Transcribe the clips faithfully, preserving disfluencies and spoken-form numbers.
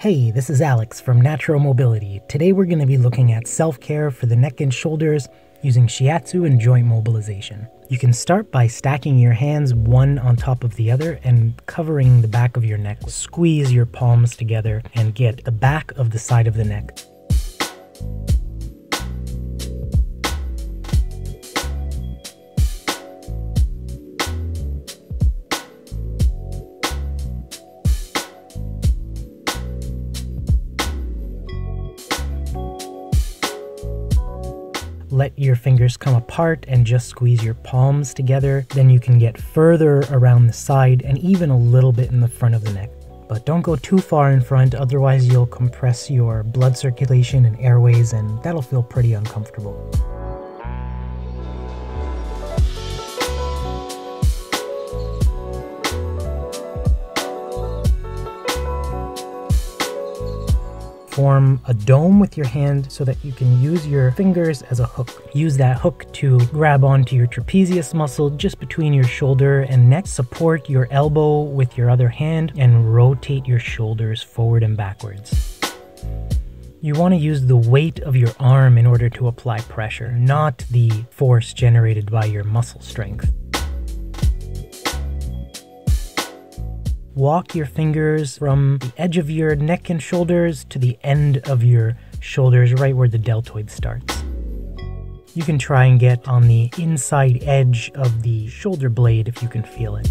Hey, this is Alex from Natural Mobility. Today we're going to be looking at self-care for the neck and shoulders using shiatsu and joint mobilization. You can start by stacking your hands one on top of the other and covering the back of your neck. Squeeze your palms together and get the back of the side of the neck. Let your fingers come apart and just squeeze your palms together. Then you can get further around the side and even a little bit in the front of the neck. But don't go too far in front, otherwise you'll compress your blood circulation and airways, and that'll feel pretty uncomfortable. Form a dome with your hand so that you can use your fingers as a hook. Use that hook to grab onto your trapezius muscle just between your shoulder and neck. Support your elbow with your other hand and rotate your shoulders forward and backwards. You want to use the weight of your arm in order to apply pressure, not the force generated by your muscle strength. Walk your fingers from the edge of your neck and shoulders to the end of your shoulders, right where the deltoid starts. You can try and get on the inside edge of the shoulder blade if you can feel it.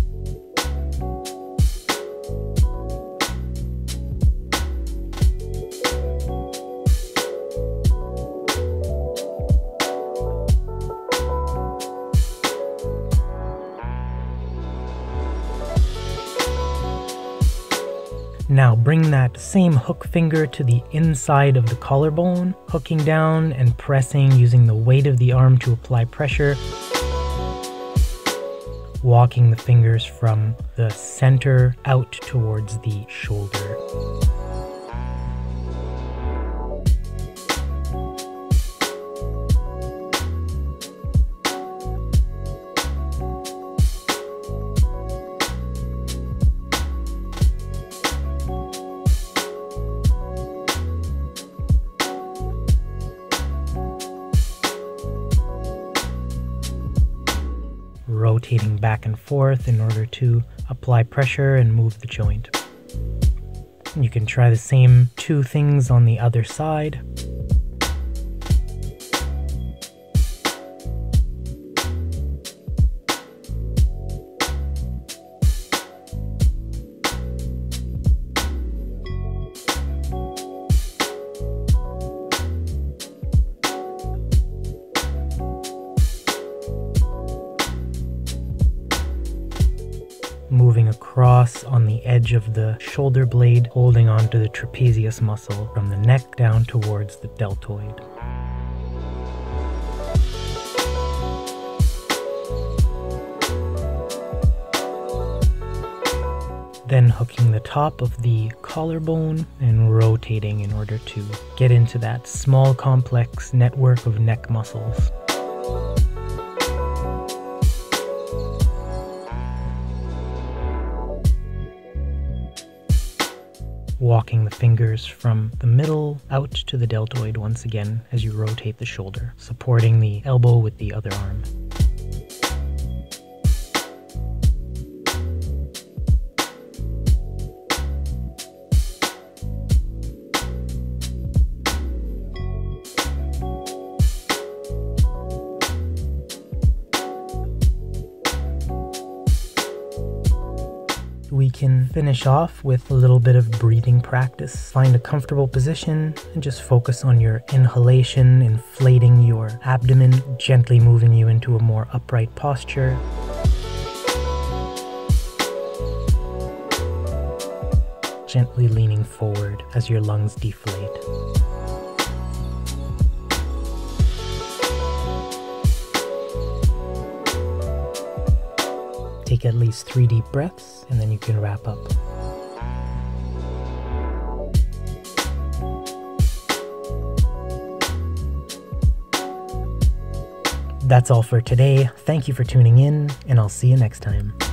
Now bring that same hook finger to the inside of the collarbone, hooking down and pressing using the weight of the arm to apply pressure. Walking the fingers from the center out towards the shoulder. Rotating back and forth in order to apply pressure and move the joint. You can try the same two things on the other side. Moving across on the edge of the shoulder blade, holding onto the trapezius muscle from the neck down towards the deltoid. Then hooking the top of the collarbone and rotating in order to get into that small complex network of neck muscles. Walking the fingers from the middle out to the deltoid once again as you rotate the shoulder, supporting the elbow with the other arm. We can finish off with a little bit of breathing practice. Find a comfortable position and just focus on your inhalation, inflating your abdomen, gently moving you into a more upright posture. Gently leaning forward as your lungs deflate. Take at least three deep breaths, and then you can wrap up. That's all for today. Thank you for tuning in, and I'll see you next time.